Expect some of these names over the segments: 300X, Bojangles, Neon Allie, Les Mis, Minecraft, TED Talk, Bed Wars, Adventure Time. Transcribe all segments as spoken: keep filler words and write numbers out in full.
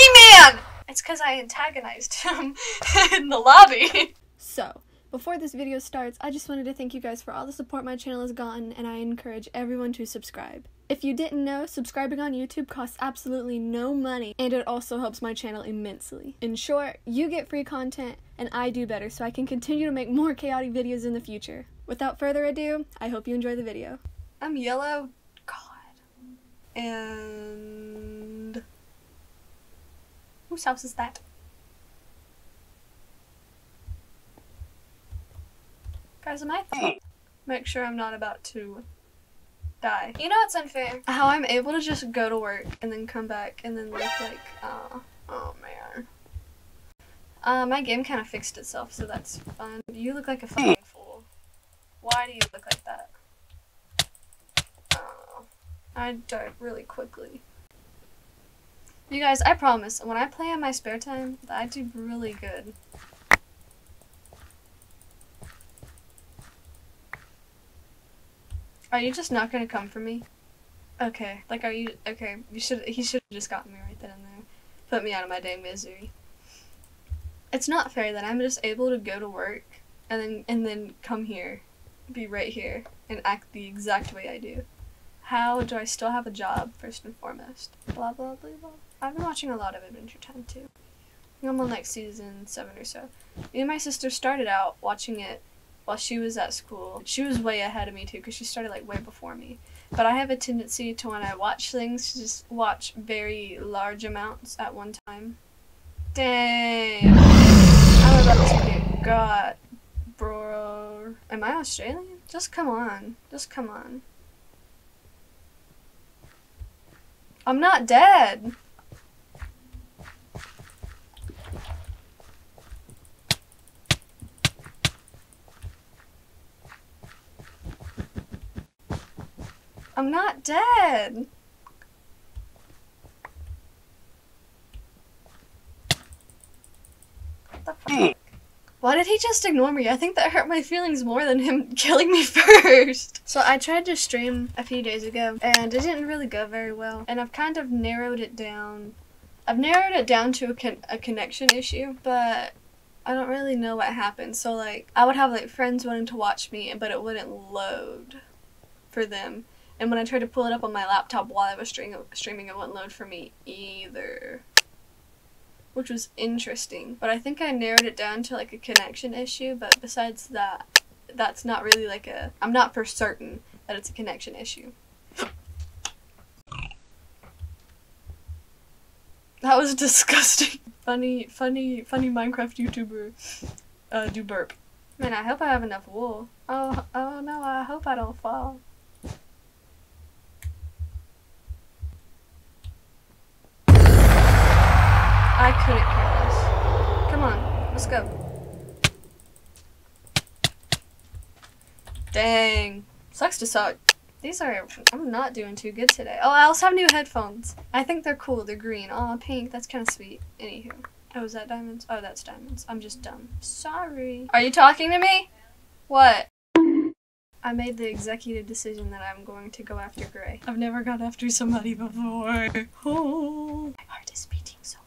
Monkey Man! It's because I antagonized him in the lobby. So, before this video starts, I just wanted to thank you guys for all the support my channel has gotten, and I encourage everyone to subscribe. If you didn't know, subscribing on YouTube costs absolutely no money, and it also helps my channel immensely. In short, you get free content, and I do better, so I can continue to make more chaotic videos in the future. Without further ado, I hope you enjoy the video. I'm yellow. God. And... whose house is that? Guys, am I th- make sure I'm not about to... die. You know it's unfair how I'm able to just go to work and then come back and then look like, oh, oh man. Uh, my game kind of fixed itself, so that's fun. You look like a fucking fool. Why do you look like that? Oh, I died really quickly. You guys, I promise, when I play in my spare time, I do really good. Are you just not gonna come for me? Okay, like are you- okay, you should- he should've just gotten me right then and there. Put me out of my day misery. It's not fair that I'm just able to go to work and then- and then come here, be right here, and act the exact way I do. How do I still have a job, first and foremost? Blah blah blah blah. I've been watching a lot of Adventure Time too. I'm on like season seven or so. Me and my sister started out watching it while she was at school. She was way ahead of me too, because she started like way before me. But I have a tendency to, when I watch things, to just watch very large amounts at one time. Dang. I'm about to get got, bro. Am I Australian? Just come on. Just come on. I'm not dead. I'm not dead! What the fuck? Why did he just ignore me? I think that hurt my feelings more than him killing me first! So I tried to stream a few days ago, and it didn't really go very well. And I've kind of narrowed it down. I've narrowed it down to a, con a connection issue, but I don't really know what happened. So like, I would have like friends wanting to watch me, but it wouldn't load for them. And when I tried to pull it up on my laptop while I was streaming, it wouldn't load for me either. Which was interesting. But I think I narrowed it down to like a connection issue, but besides that, that's not really like a... I'm not for certain that it's a connection issue. That was disgusting. Funny, funny, funny Minecraft YouTuber uh, do burp. Man, I hope I have enough wool. Oh, oh no, I hope I don't fall. I couldn't care less. Come on, let's go. Dang. Sucks to suck. These are... I'm not doing too good today. Oh, I also have new headphones. I think they're cool. They're green. Aw, pink. That's kind of sweet. Anywho. Oh, is that diamonds? Oh, that's diamonds. I'm just dumb. Sorry. Are you talking to me? What? I made the executive decision that I'm going to go after Gray. I've never gone after somebody before. Oh. My heart is beating so loud.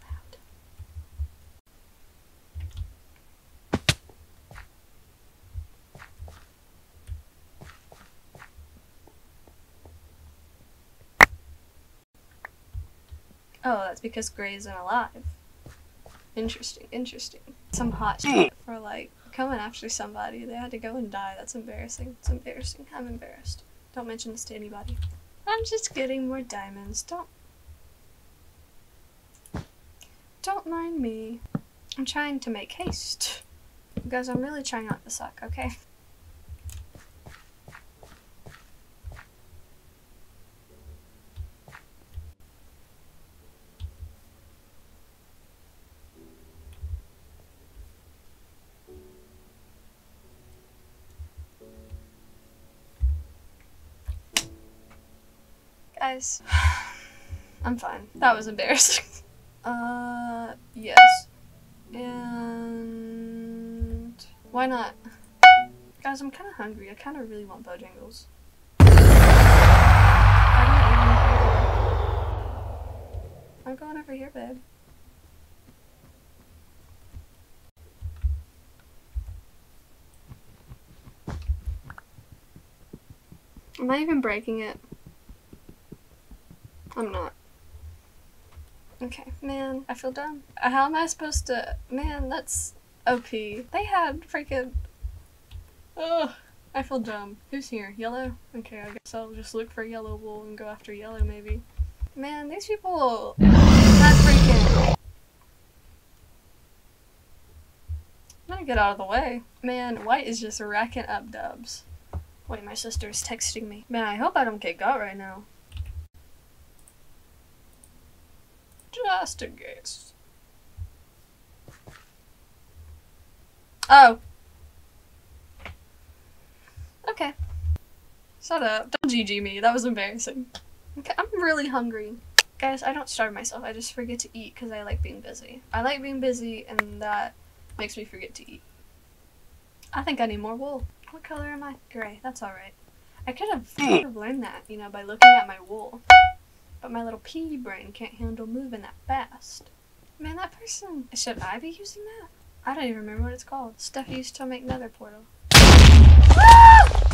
Oh, that's because Gray isn't alive. Interesting, interesting. Some hot shit for like coming after somebody. They had to go and die. That's embarrassing. It's embarrassing. I'm embarrassed. Don't mention this to anybody. I'm just getting more diamonds. Don't... Don't mind me. I'm trying to make haste. You guys, I'm really trying not to suck, okay? I'm fine. That was embarrassing. Uh, yes. And... why not? Guys, I'm kind of hungry. I kind of really want Bojangles. I don't even hear them. I'm going over here, babe. Am I even breaking it? I'm not. Okay, man, I feel dumb. How am I supposed to? Man, that's O P. They had freaking. Ugh, I feel dumb. Who's here? Yellow? Okay, I guess I'll just look for yellow wool and go after yellow, maybe. Man, these people. Not freaking. I'm gonna get out of the way. Man, white is just racking up dubs. Wait, my sister's texting me. Man, I hope I don't get got right now. Just a guess. Oh. Okay. Shut up. Don't G G me. That was embarrassing. Okay, I'm really hungry. Guys, I don't starve myself. I just forget to eat because I like being busy. I like being busy and that makes me forget to eat. I think I need more wool. What color am I? Gray. That's alright. I could have learned that, you know, by looking at my wool. But my little pea brain can't handle moving that fast. Man, that person. Should I be using that? I don't even remember what it's called. Stuff used to make nether portal. Ah!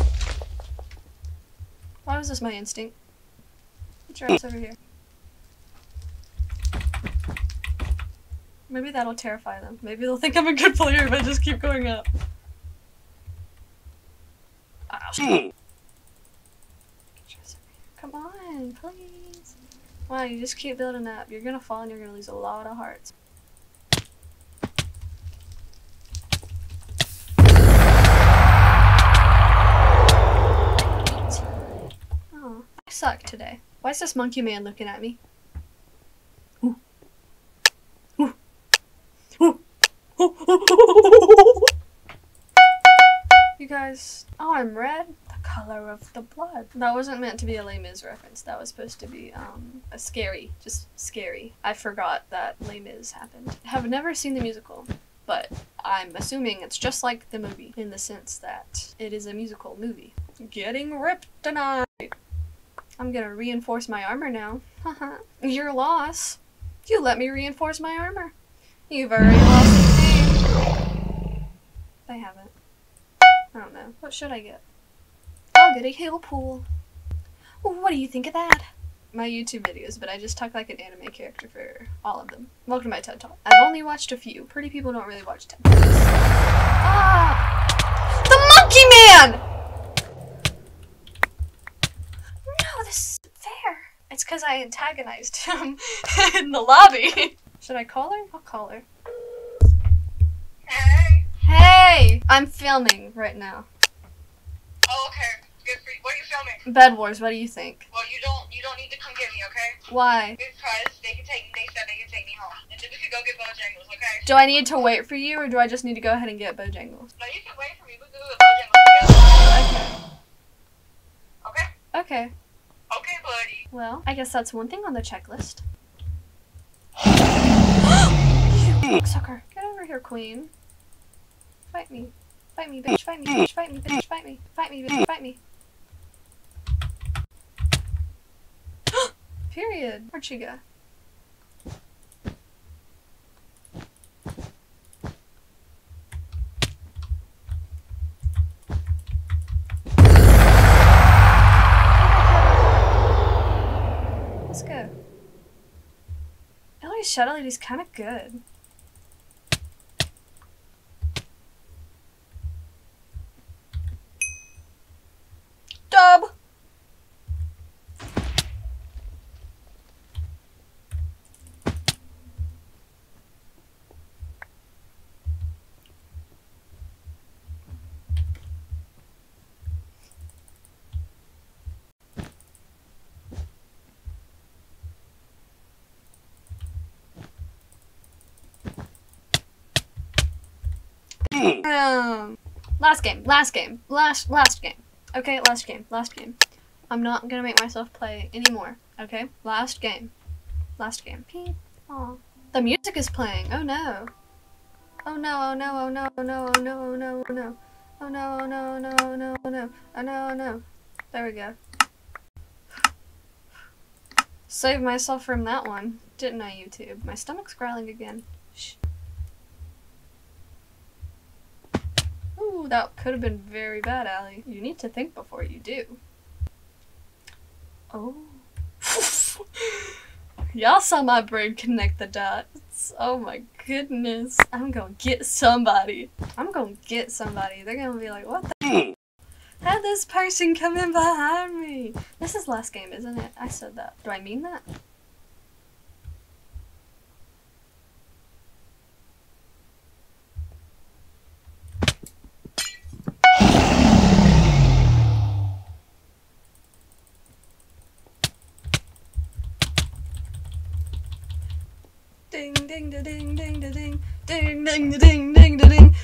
Why was this my instinct? Get your ass over here. Maybe that'll terrify them. Maybe they'll think I'm a good player if I just keep going up. Ow. Come on, please. Wow, you just keep building up. You're gonna fall and you're gonna lose a lot of hearts. Oh, I suck today. Why is this monkey man looking at me? Ooh. Ooh. Ooh. Ooh. You guys, oh, I'm red. Color of the blood. That wasn't meant to be a Les Mis reference. That was supposed to be um, a scary, just scary. I forgot that Les Mis happened. I have never seen the musical, but I'm assuming it's just like the movie in the sense that it is a musical movie. Getting ripped tonight. I'm gonna reinforce my armor now. Haha. Your loss. You let me reinforce my armor. You've already lost the game. They haven't. I don't know. What should I get? I'll get a hill pool. What do you think of that? My YouTube videos, but I just talk like an anime character for all of them. Welcome to my TED Talk. I've only watched a few. Pretty people don't really watch TED Talks. Ah! The monkey man! No, this isn't fair. It's because I antagonized him in the lobby. Should I call her? I'll call her. Hey. Hey! I'm filming right now. Oh, okay. For you. What are you filming? Bed Wars. What do you think? Well, you don't. You don't need to come get me, okay? Why? Because they can take. They said they can take me home, and then we could go get Bojangles, okay? Do I need to wait for you, or do I just need to go ahead and get Bojangles? No, you can wait for me. We'll go get Bojangles. Okay. Okay. Okay. Okay, buddy. Well, I guess that's one thing on the checklist. Sucker! Get over here, queen. Fight me. Fight me, bitch, fight me, bitch, fight me, bitch, fight me, fight me, bitch, fight me. Period. Where'd she go? Let's go. Ellery's shadow lady's kind of good. Um, last game, last game, last, last game. Okay, last game, last game. I'm not gonna make myself play anymore, okay? Last game. Last game. Peep. Aw. The music is playing, oh no. Oh no, oh no, oh no, oh no, oh no, oh no, oh no. Oh no, oh no, oh no, oh no, oh no, oh no, oh no. There we go. Saved myself from that one, didn't I, YouTube? My stomach's growling again. Shh. Ooh, that could have been very bad, Allie. You need to think before you do. Oh. Y'all saw my brain connect the dots. Oh my goodness. I'm gonna get somebody. I'm gonna get somebody. They're gonna be like, what the? How'd this person come in behind me? This is last game, isn't it? I said that. Do I mean that? Ding ding da ding ding da ding ding ding da ding ding da ding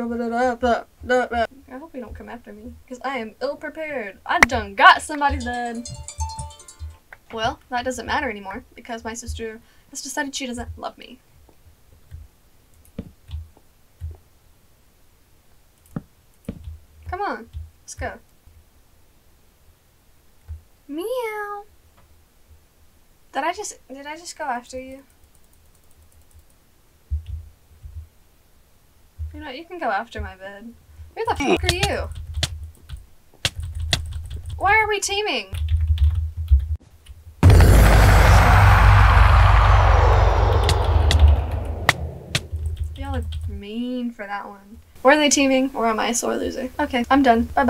I hope you don't come after me, because I am ill prepared. I done got somebody dead. Well, that doesn't matter anymore because my sister has decided she doesn't love me. Come on, let's go. Meow. Did I just, did I just go after you? You know what, you can go after my bed. Who the fuck are you? Why are we teaming? Y'all look mean for that one. Were they teaming or am I a sore loser? Okay, I'm done. Bye-bye.